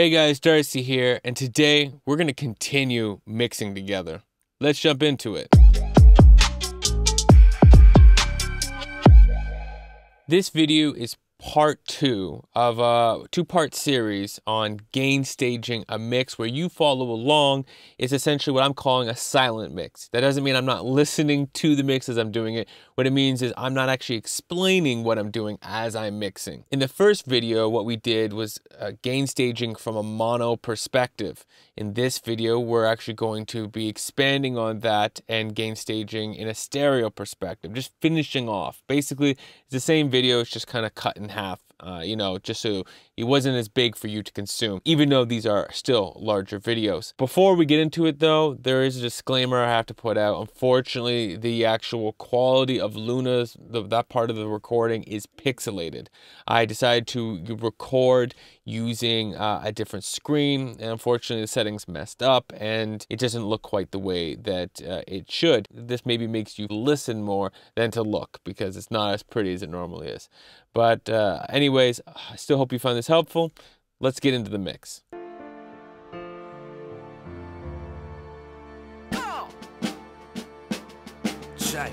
Hey guys, Darcy here, and today we're going to continue mixing together. Let's jump into it. This video is part two of a two-part series on gain staging a mix where you follow along. It's essentially what I'm calling a silent mix. That doesn't mean I'm not listening to the mix as I'm doing it. What it means is I'm not actually explaining what I'm doing as I'm mixing. In the first video, what we did was gain staging from a mono perspective. In this video, we're actually going to be expanding on that and gain staging in a stereo perspective, just finishing off. Basically, it's the same video, it's just kind of cut in half, you know, just so it wasn't as big for you to consume, even though these are still larger videos. Before we get into it though, there is a disclaimer I have to put out. Unfortunately, the actual quality of Luna's, that part of the recording is pixelated. I decided to record using a different screen, and unfortunately the settings messed up and it doesn't look quite the way that it should. This maybe makes you listen more than to look because it's not as pretty as it normally is. But anyways, I still hope you found this helpful. Let's get into the mix. Check.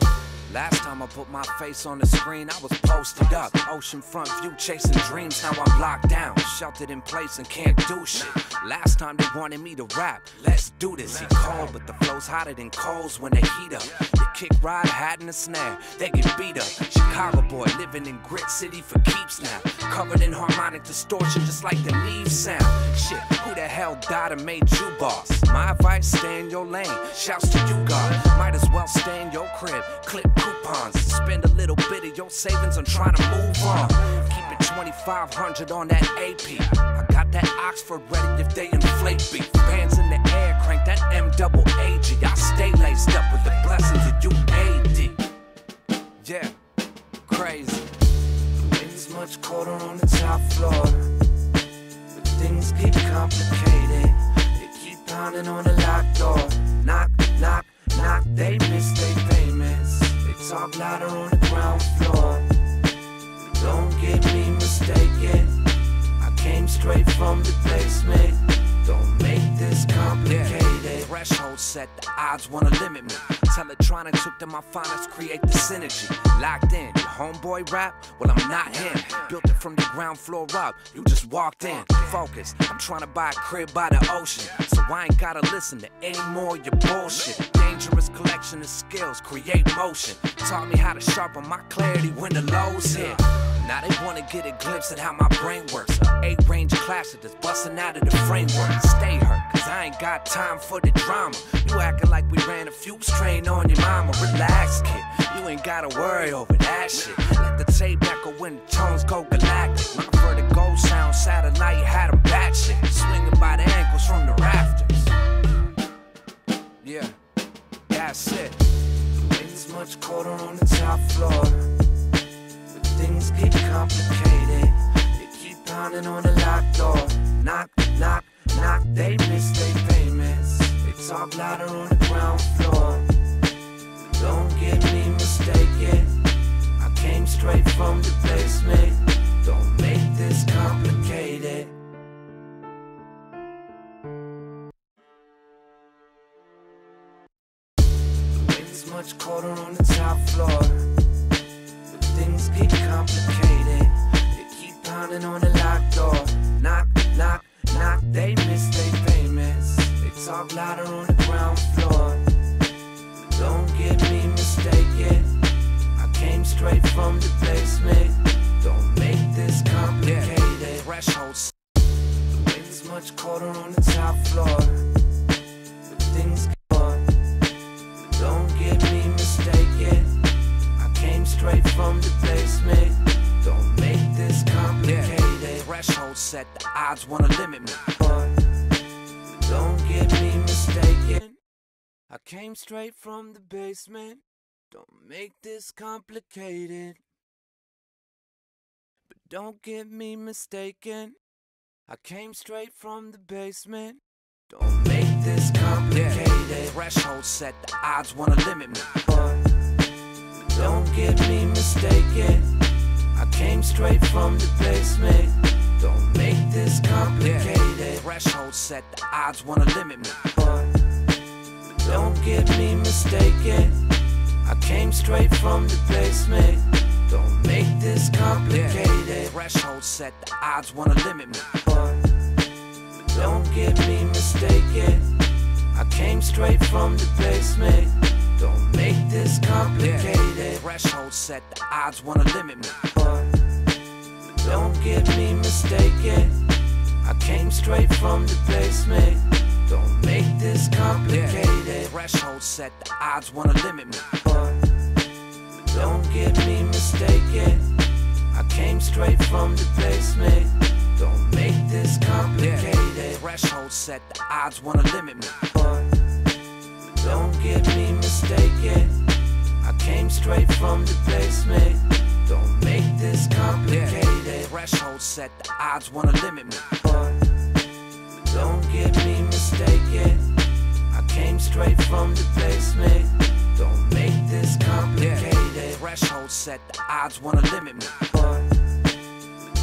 Last time I put my face on the screen, I was posted up. Oceanfront view, chasing dreams, now I'm locked down. Sheltered in place and can't do shit. Last time they wanted me to rap, let's do this. He called, but the flow's hotter than coals when they heat up. The kick ride, hiding the snare, they get beat up. Chicago boy, living in grit city for keeps now. Covered in harmonic distortion, just like the Neve sound. Shit, who the hell died and made you boss? My advice, stay in your lane, shouts to you God. Might as well stay in your crib, clip coupons, spend a little bit of your savings on trying to move on. Keep it 2500 on that AP. I got that Oxford ready if they inflate beef. Bands in the air, crank that MAAG. I stay laced up with the blessings of UAD. Yeah, crazy. It's much colder on the top floor, but things get complicated. They keep pounding on the locked door. Knock, knock, knock. They miss their payments. They talk louder on the ground floor. Don't get me mistaken, I came straight from the basement. Don't make this complicated. Yeah. Threshold set, the odds wanna limit me. Teletronix took to my finest, create the synergy. Locked in, your homeboy rap? Well, I'm not him. Built it from the ground floor up, you just walked in. Focus, I'm trying to buy a crib by the ocean. So I ain't gotta listen to any more of your bullshit. Dangerous collection of skills, create motion. Taught me how to sharpen my clarity when the lows hit. Now they wanna get a glimpse at how my brain works. 8-range classic that's busting out of the framework. Stay hurt, cause I ain't got time for the drama. You acting like we ran a fuse train on your mama. Relax, kid, you ain't gotta worry over that shit. Let the tape echo when the tones go galactic. My vertigo sound satellite had them batshit. Swinging by the ankles from the rafters. Yeah, that's it. It's much colder on the top floor. Things get complicated. They keep pounding on the locked door. Knock, knock, knock. They miss their payments. They talk louder on the ground floor. Don't get me mistaken, I came straight from the basement. Don't make this complicated. It's much colder on the top floor. Things get complicated. They keep pounding on the locked door. Knock, knock, knock. They miss their payments. They talk louder on the ground floor. Don't get me mistaken, I came straight from the basement. Don't make this complicated. Thresholds. It's much colder on the top floor. But things get on. Don't get me mistaken, straight from the basement. Don't make this complicated. Yeah. Threshold set, the odds wanna limit me. Don't get me mistaken, I came straight from the basement. Don't make this complicated. But don't get me mistaken, I came straight from the basement. Don't make this complicated. Yeah. Threshold set, the odds wanna limit me. Don't get me mistaken, I came straight from the basement. Don't make this complicated. threshold set, the odds wanna limit me. But don't get me mistaken, I came straight from the basement. Don't make this complicated. Yeah. Threshold set, the odds wanna limit me. But don't get me mistaken, I came straight from the basement. Don't make this complicated. Yeah. Threshold set, the odds wanna limit me. But don't get me mistaken, I came straight from the basement. Don't make this complicated. Yeah. Threshold set, the odds wanna limit me. But don't get me mistaken, I came straight from the basement. Don't make this complicated. Yeah. Threshold set, the odds wanna limit me. But don't get me mistaken, I came straight from the basement. Don't make this complicated. Yeah. Threshold set, the odds wanna limit me. But don't get me mistaken, I came straight from the basement. Don't make this complicated. Yeah. Threshold set, the odds wanna limit me. But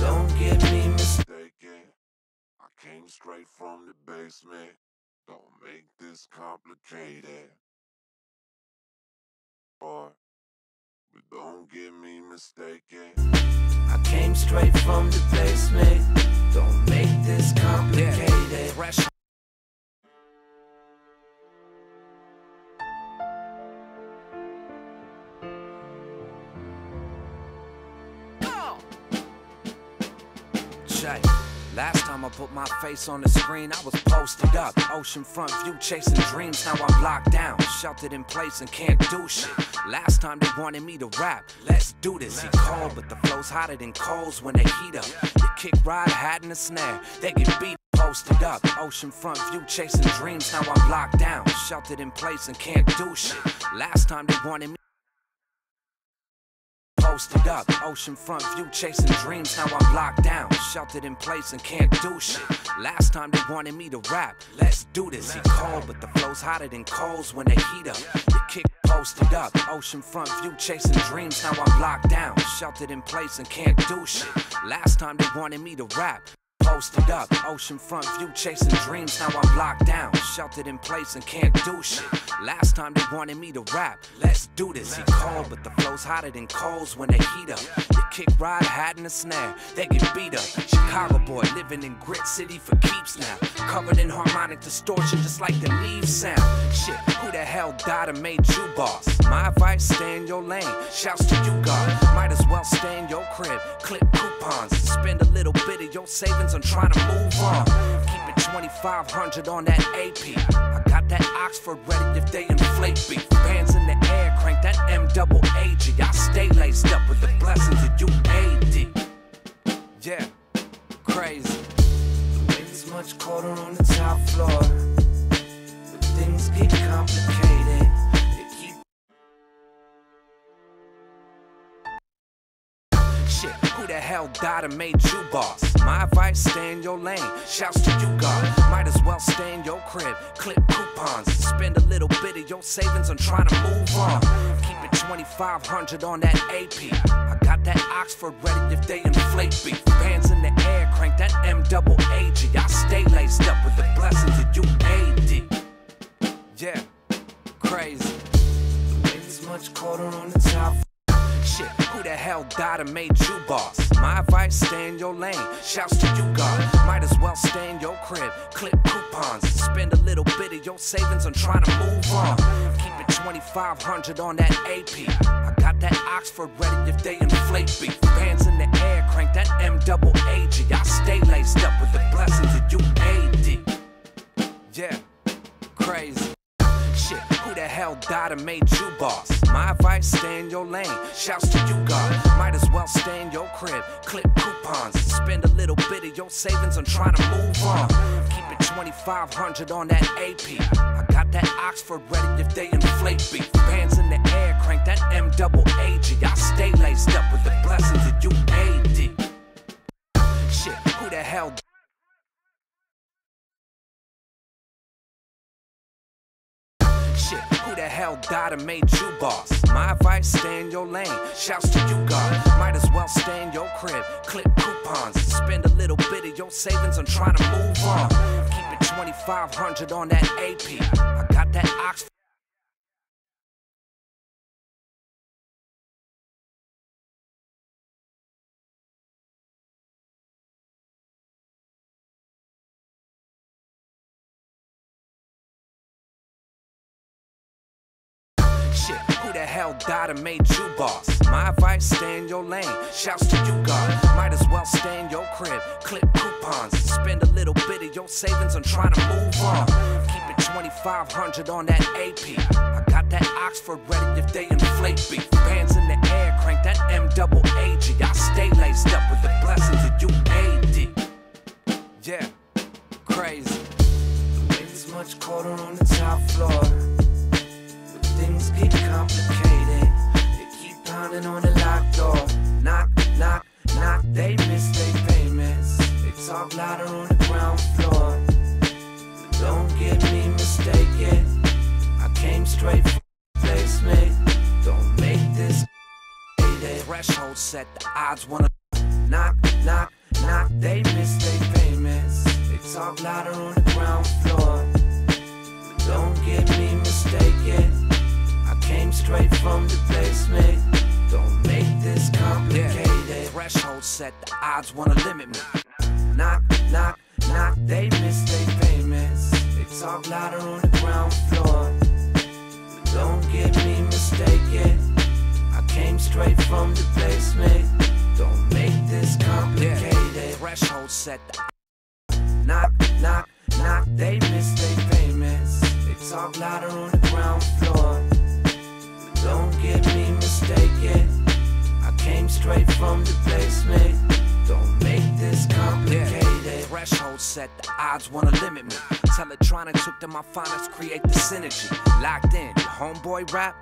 don't get me mistaken, I came straight from the basement. Don't make this complicated. But don't get me mistaken, I came straight from the basement. Don't make this complicated. Yeah. Last time I put my face on the screen, I was posted up. Oceanfront view, chasing dreams, now I'm locked down. Sheltered in place and can't do shit. Last time they wanted me to rap, let's do this. He cold, but the flow's hotter than coals when they heat up. The kick ride, hiding the snare, they get beat. Posted up, oceanfront view, chasing dreams, now I'm locked down. Sheltered in place and can't do shit. Last time they wanted me. Posted up, oceanfront view, chasing dreams, now I'm locked down. Sheltered in place and can't do shit. Last time they wanted me to rap, let's do this. He cold, but the flow's hotter than coals when they heat up. The kick posted up, oceanfront view, chasing dreams, now I'm locked down. Sheltered in place and can't do shit. Last time they wanted me to rap. Posted up, oceanfront view, chasing dreams, now I'm locked down. Sheltered in place and can't do shit. Last time they wanted me to rap, let's do this. He cold, but the flow's hotter than coals when they heat up. The kick ride, hiding the snare, they get beat up. Chicago boy, living in grit city for keeps now. Covered in harmonic distortion, just like the Neve sound. Shit, who the hell died and made you boss? My advice, stay in your lane, shouts to you God. Might as well stay in your crib, clip coupons, spend a little bit of your savings. I'm trying to move on. Keep it 2500 on that AP. I got that Oxford ready if they inflate beef. Bands in the air, crank that M-double-A-G. I stay laced up with the blessings of UAD. Yeah, crazy. The weight's much colder on the top floor, but things get complicated. Who the hell died and made you boss? My advice, stay in your lane, shouts to you God. Might as well stay in your crib, clip coupons, spend a little bit of your savings on trying to move on. Keep it 2500 on that AP. I got that Oxford ready if they inflate beef. Bands in the air, crank that M-double-A-G. I stay laced up with the blessings of UAD. Yeah, crazy. The weight's much colder on the top. Shit, who the hell died and made you boss? My advice, stay in your lane, shouts to you God. Might as well stay in your crib, clip coupons, spend a little bit of your savings on trying to move on. Keep it 2500 on that AP. I got that Oxford ready if they inflate beef. Bands in the air, crank that M-double-A-G. I stay laced up with the blessings of UAD. Yeah, crazy. Shit, who the hell died and made you boss? My advice, stay in your lane, shouts to you God. Might as well stay in your crib, clip coupons, spend a little bit of your savings on trying to move on. Keep it 2500 on that AP. I got that Oxford ready if they inflate beef. Bands in the air, crank that M-double-A-G. I stay laced up with the blessings of UAD. Shit, who the hell died? Shit, who the hell died and made you boss? My advice, stay in your lane, shouts to you God. Might as well stay in your crib, clip coupons, spend a little bit of your savings on trying to move on. 500 on that AP. I got that Oxford. Shit, who the hell died and made you boss? My advice, stay in your lane. Shouts to you, God. Might as well stay in your crib. Clip coupons. Spend a little bit of your savings on trying to move on. Keep it 2,500 on that AP. I got that Oxford ready if they inflate beef. Bands in the air, crank that M-double-A-G. I stay laced up with the blessings of UAD. Yeah, crazy. There's much quarter on the top floor. Things get complicated. They keep pounding on the locked door. Knock, knock, knock. They miss their payments. They talk louder on the ground floor. Don't get me mistaken. I came straight from placement. Don't make this hated. Threshold set. The odds wanna knock, knock, knock. They miss their payments. They talk louder on the ground floor. Don't get me mistaken. Came straight from the basement. Don't make this complicated. Yeah. Threshold set, the odds wanna limit me. Knock, knock, knock. They miss their payments. They talk louder on the ground floor. Don't get me mistaken. I came straight from the basement. Don't make this complicated. Yeah. Threshold set, the knock, knock, knock. They miss their payments. They talk louder on the ground floor. Don't get me mistaken. I came straight from the basement. Don't make this complicated. Yeah. Threshold set, the odds wanna limit me. Teletronix took to my finest, create the synergy. Locked in, your homeboy rap.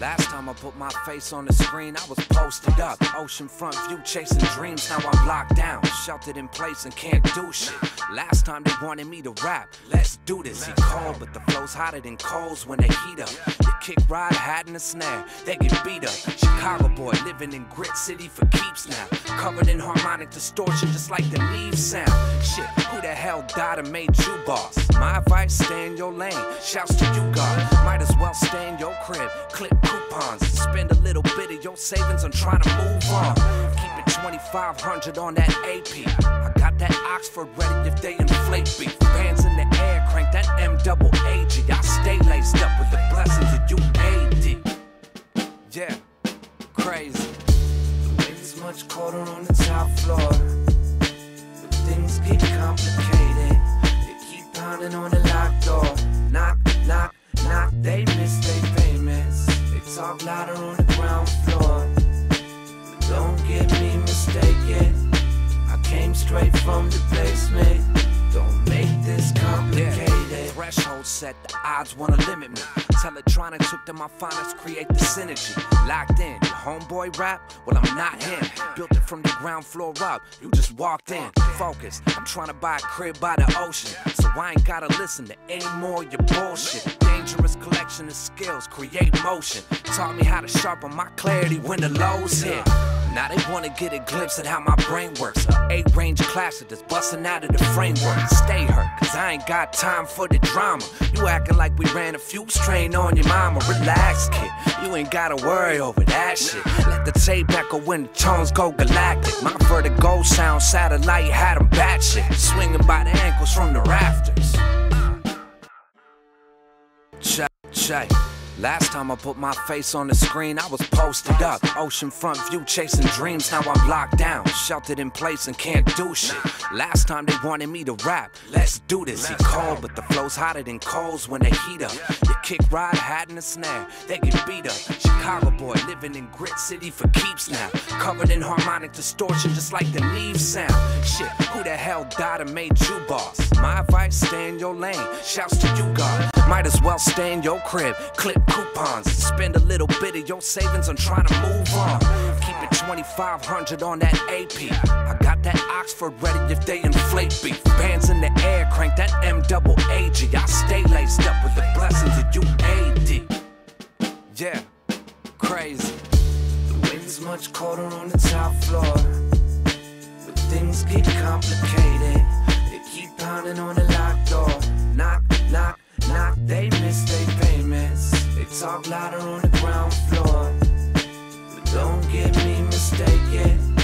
Last time I put my face on the screen, I was posted up. Oceanfront view, chasing dreams, now I'm locked down. Sheltered in place and can't do shit. Last time they wanted me to rap, let's do this. He cold, but the flow's hotter than coals when they heat up. The kick ride, hat and a snare, they get beat up. Chicago boy, living in grit city for keeps now. Covered in harmonic distortion, just like the Neve sound. Shit, who the hell died and made you boss? My advice, stay in your lane. Shouts to you, God. Might as well stay in your crib. Clip coupons. Spend a little bit of your savings on trying to move on. Keep it 500 on that AP. I got that Oxford ready if they inflate beef. Bands in the air, crank that M-double-A-G. I stay laced up with the blessings of UAD. Yeah, crazy. The weight is much colder on the top floor, but things get complicated. They keep pounding on the locked door. Knock, knock, knock, they miss their payments. They talk louder on the ground floor. Don't get me mistaken, I came straight from the basement. Don't make this complicated. Yeah. Threshold set, the odds wanna limit me. Teletronix took to my phonics, create the synergy. Locked in, your homeboy rap? Well, I'm not him. Built it from the ground floor up, you just walked in. Focus, I'm trying to buy a crib by the ocean, so I ain't gotta listen to any more of your bullshit. Dangerous collection of skills, create motion. Taught me how to sharpen my clarity when the lows hit. Now they wanna get a glimpse at how my brain works. An 8-range classic that's busting out of the framework. Stay hurt, cause I ain't got time for the drama. You acting like we ran a fumes train on your mama. Relax, kid, you ain't gotta worry over that shit. Let the tape echo when the tones go galactic. My vertigo sound satellite had them batshit, swinging by the ankles from the rafters. Check, check. Last time I put my face on the screen, I was posted up. Oceanfront view, chasing dreams, now I'm locked down. Sheltered in place and can't do shit. Last time they wanted me to rap, let's do this. He cold, but the flow's hotter than coals when they heat up. You kick ride, hide in the snare, they get beat up. Chicago boy, living in grit city for keeps now. Covered in harmonic distortion, just like the Neve sound. Shit, who the hell died and made you boss? My advice, stay in your lane, shouts to you God. Might as well stay in your crib, clip coupons, spend a little bit of your savings on trying to move on. Keep it 2500 on that AP. I got that Oxford ready if they inflate beef. Bands in the air, crank that M-double-A-G. I stay laced up with the blessings of UAD. Yeah, crazy. The wind's much colder on the top floor, but things get complicated. They keep pounding on the locked door. Knock, knock, knock, they miss their payments. They talk louder on the ground floor, but don't get me mistaken,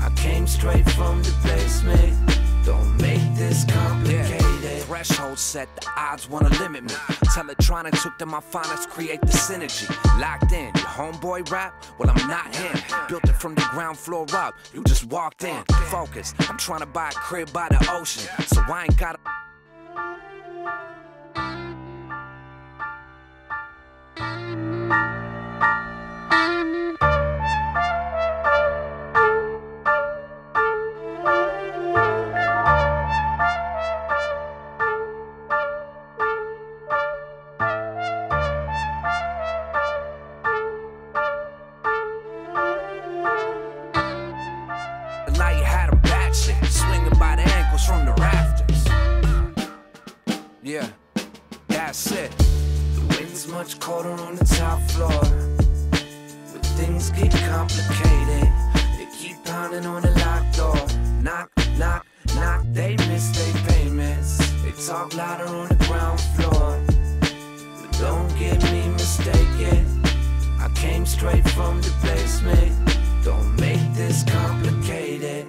I came straight from the basement. Don't make this complicated. Yeah. Threshold set, the odds wanna limit me. Teletronix took to my phonics, create the synergy. Locked in, your homeboy rap? Well, I'm not him. Built it from the ground floor up, you just walked in. Focus, I'm trying to buy a crib by the ocean, so I ain't gotta... Light had them batshit, swinging by the ankles from the rafters. Yeah, that's it. The wind's much colder on the top floor, but things get complicated. They keep pounding on the locked door. Knock, knock, knock, they miss their payments. They talk louder on the ground floor, but don't get me mistaken, I came straight from the basement. Don't make this complicated.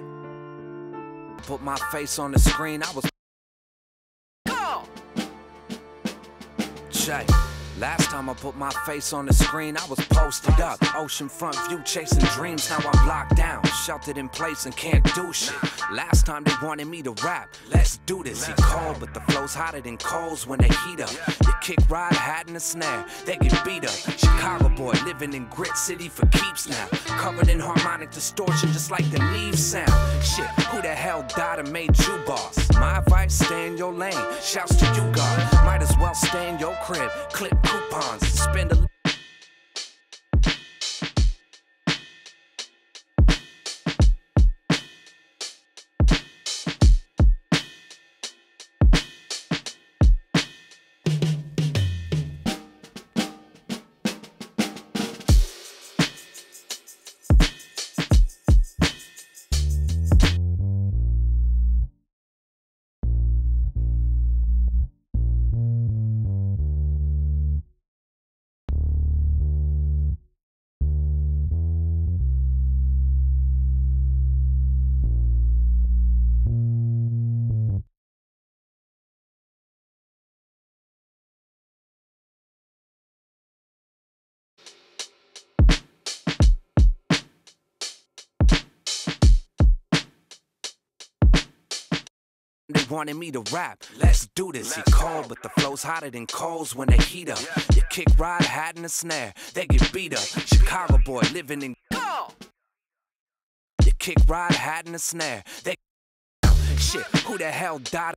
Put my face on the screen, I was... Go! Check. Last time I put my face on the screen, I was posted up. Oceanfront view, chasing dreams, now I'm locked down. Sheltered in place and can't do shit. Last time they wanted me to rap, let's do this. He cold, but the flow's hotter than coals when they heat up. You kick ride, hide in the snare, they get beat up. Chicago boy, living in grit city for keeps now. Covered in harmonic distortion, just like the Neve sound. Shit, who the hell died and made you boss? My advice, stay in your lane, shouts to you God. Might as well stay in your crib, clip coupons, spend a... They wanted me to rap. Let's do this. He cold, but the flow's hotter than coals when they heat up. You kick, ride, hide in a snare. They get beat up. Chicago boy living in. You kick, ride, hide in a snare. They. Shit, who the hell died?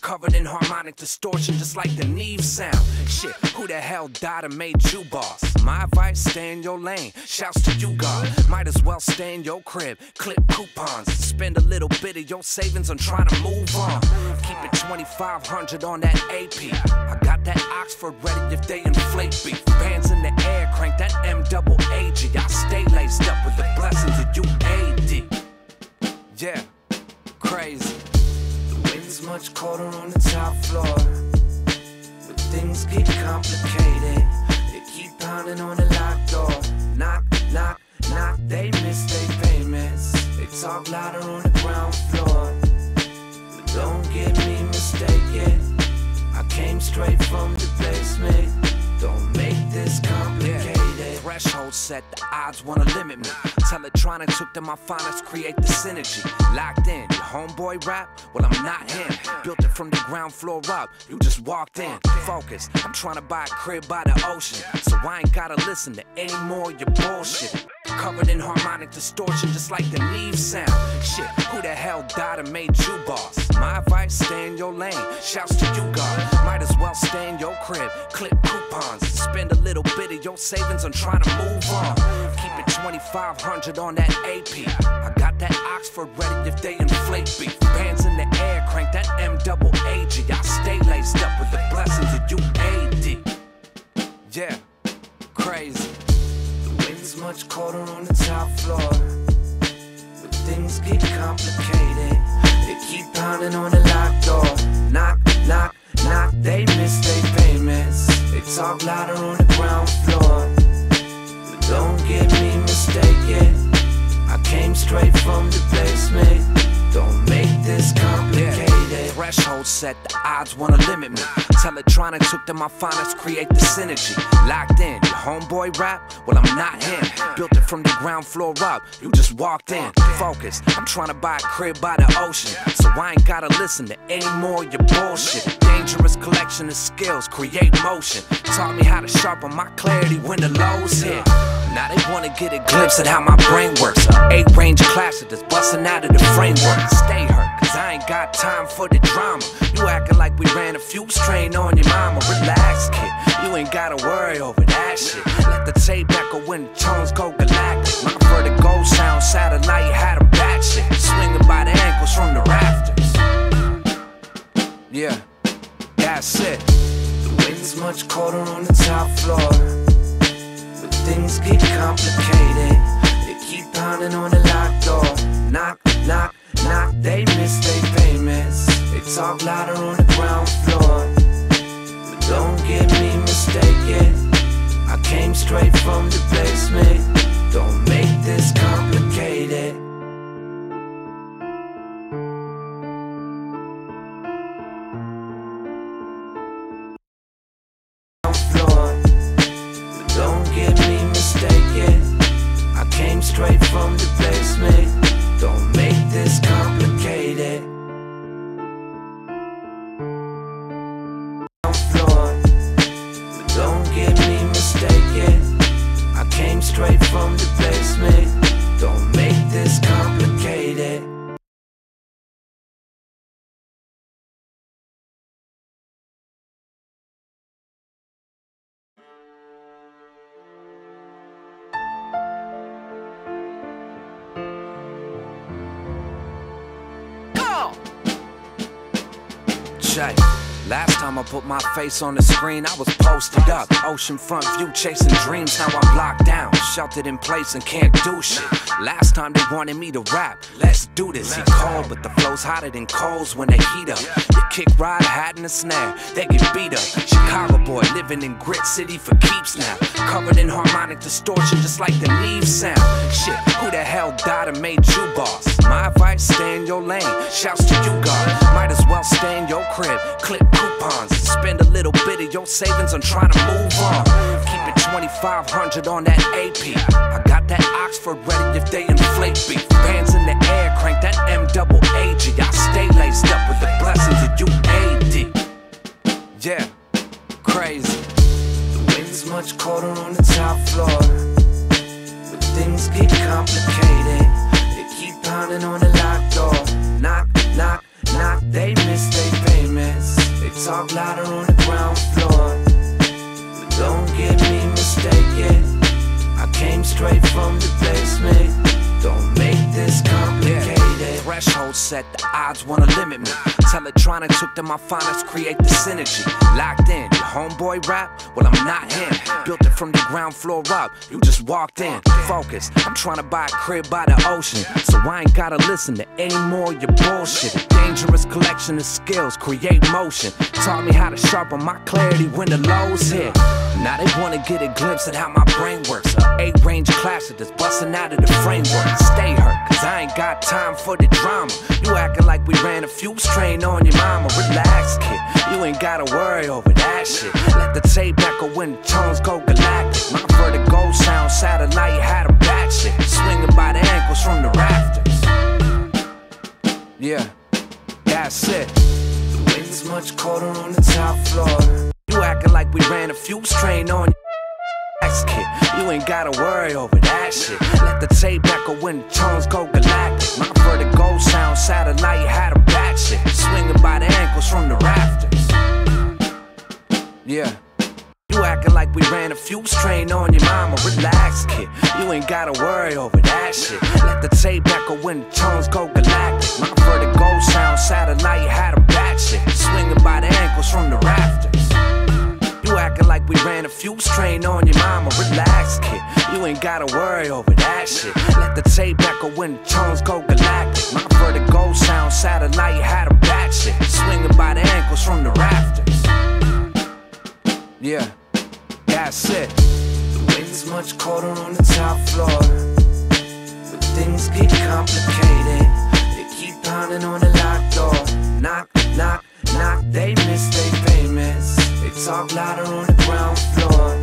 Covered in harmonic distortion, just like the Neve sound. Shit, who the hell died and made you boss? My advice, stay in your lane. Shouts to you, God. Might as well stay in your crib. Clip coupons. Spend a little bit of your savings on trying to move on. Keep it 2,500 on that AP. I got that Oxford ready if they inflate beef. Bands in the air, crank that M-double-A-G. I stay laced up with the blessings of UAD. Yeah, crazy. It's much colder on the top floor, but things get complicated. They keep pounding on the locked door. Knock, knock, knock. They miss their payments. They talk louder on the ground floor. But don't get me mistaken, I came straight from the basement. Don't make this complicated. Yeah. Threshold set. The odds wanna limit me. Teletronix took to my finest, create the synergy. Locked in, your homeboy rap? Well, I'm not him. Built it from the ground floor up, you just walked in. Focus, I'm trying to buy a crib by the ocean, so I ain't gotta listen to any more of your bullshit. Covered in harmonic distortion, just like the Neve sound. Shit, who the hell died and made you boss? My advice, stay in your lane. Shouts to you, God. Might as well stay in your crib. Clip coupons. Spend a little bit of your savings on trying to move on. Keep it 2,500 on that AP. I got that Oxford ready if they inflate beef. Bands in the air, crank that M-double-A-G. I stay laced up with the blessings of UAD. Yeah, crazy. It's much colder on the top floor, but things get complicated. They keep pounding on the locked door. Knock, knock, knock. They miss their payments. They talk louder on the ground floor. But don't get me mistaken, I came straight from the basement. Don't make this complicated. Threshold set, the odds wanna limit me. Teletronix took to my finest, create the synergy. Locked in, your homeboy rap? Well, I'm not him. Built it from the ground floor up, you just walked in. Focus, I'm trying to buy a crib by the ocean, so I ain't gotta listen to any more of your bullshit. Dangerous collection of skills, create motion. Taught me how to sharpen my clarity when the lows hit. Now they wanna get a glimpse at how my brain works. Eight-range classic that's busting out of the framework. Stay hurt, cause I ain't got time for the drama. You acting like we ran a fuse train on your mama. Relax, kid, you ain't gotta worry over that shit. Let the tape echo when the tones go galactic. My vertigo sound satellite had them back shit. Swinging by the ankles from the rafters. Yeah, that's it. The wind's much colder on the top floor, but things get complicated. They keep pounding on the locked door. Knock, knock, knock. They miss their payments. They talk louder on the ground floor. But don't get me mistaken, I came straight from the basement. Don't make this complicated. I came straight from the basement. Don't make this complicated. On floor, but don't get me mistaken, I came straight from the basement. Don't make this complicated. Last time I put my face on the screen, I was posted up. Oceanfront view, chasing dreams, now I'm locked down. Sheltered in place and can't do shit. Last time they wanted me to rap, let's do this. He cold, but the flow's hotter than coals when they heat up. You kick, ride, hide in a snare, they get beat up. Chicago boy, living in grit city for keeps now. Covered in harmonic distortion, just like the Neve sound. Shit, who the hell died and made you boss? My advice, stay in your lane. Shouts to you, God. Might as well stay in your crib. Clip coupons. Spend a little bit of your savings on trying to move on. Keep it 2500 on that AP. I got that Oxford ready if they inflate beef. Bands in the air, crank that M-double-A-G. I stay laced up with the blessings of UAD. Yeah, crazy. The wave is much colder on the top floor. When things get complicated, they keep pounding on the locked door. Knock, knock, knock, they miss their payments. They talk louder on the ground floor. But don't get me mistaken, I came straight from the basement. Don't make this complicated. Yeah. Threshold set, the odds wanna limit me. Teletronix took to my phonics, create the synergy. Locked in, your homeboy rap? Well, I'm not him. Built it from the ground floor up, you just walked in. Focus, I'm trying to buy a crib by the ocean. So I ain't gotta listen to any more of your bullshit. A dangerous collection of skills, create motion. Taught me how to sharpen my clarity when the lows hit. Now they wanna get a glimpse at how my brain works. Eight-range classic that's busting out of the framework. Stay hurt, cause I ain't got time for the drama. You acting like we ran a fuse train on your mama. Relax, kid, you ain't gotta worry over that shit. Let the tape echo when the tones go galactic. My vertigo sound satellite had them batshit, swinging by the ankles from the rafters. Yeah, that's it. The wind is much colder on the top floor. You acting like we ran a fuse train on your kid, you ain't gotta worry over that shit. Let the tape echo when the tones go galactic. My vertigo sound satellite had them batshit, swinging by the ankles from the rafters. Yeah, you acting like we ran a fuse train on your mama. Relax, kid, you ain't gotta worry over that shit. Let the tape echo when the tones go galactic. My vertigo sound satellite had them batshit, swinging by the ankles from the rafters. You acting like we ran a fuse train on your mama. Relax, kid, you ain't gotta worry over that shit. Let the tape echo when the tones go galactic. My vertigo sound satellite had them batshit, swinging by the ankles from the rafters. Yeah, that's it. The wind is much colder on the top floor. When things get complicated, they keep pounding on the locked door. Knock, knock, knock, they miss their payments. They talk louder on the ground floor.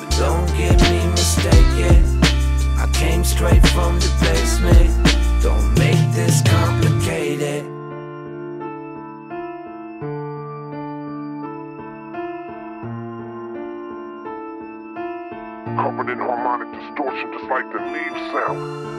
But don't get me mistaken, I came straight from the basement. Don't make this complicated. Covered in harmonic distortion, just like the Neve sound.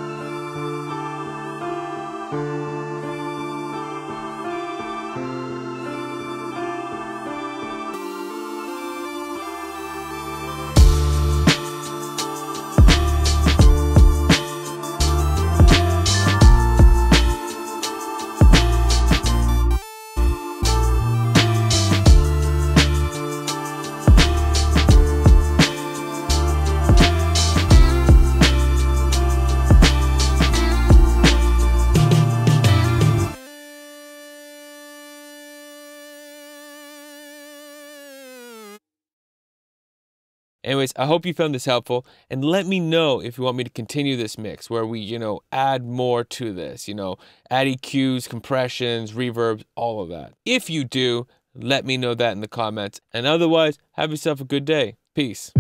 Anyways, I hope you found this helpful, and let me know if you want me to continue this mix where we, add more to this, add EQs, compressions, reverbs, all of that. If you do, let me know that in the comments, and otherwise, have yourself a good day. Peace.